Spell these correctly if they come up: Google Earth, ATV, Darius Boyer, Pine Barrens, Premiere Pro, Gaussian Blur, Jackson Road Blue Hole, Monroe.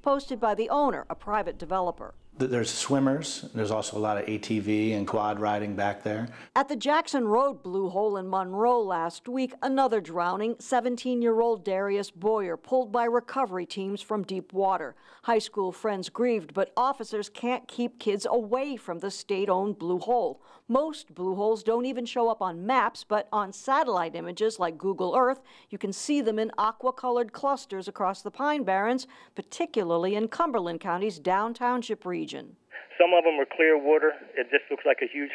posted by the owner, a private developer. There's swimmers. There's also a lot of ATV and quad riding back there. At the Jackson Road Blue Hole in Monroe last week, another drowning, 17-year-old Darius Boyer pulled by recovery teams from deep water. High school friends grieved, but officers can't keep kids away from the state-owned Blue Hole. Most Blue Holes don't even show up on maps, but on satellite images like Google Earth, you can see them in aqua-colored clusters across the Pine Barrens, particularly in Cumberland County's downtown Township region. Some of them are clear water. It just looks like a huge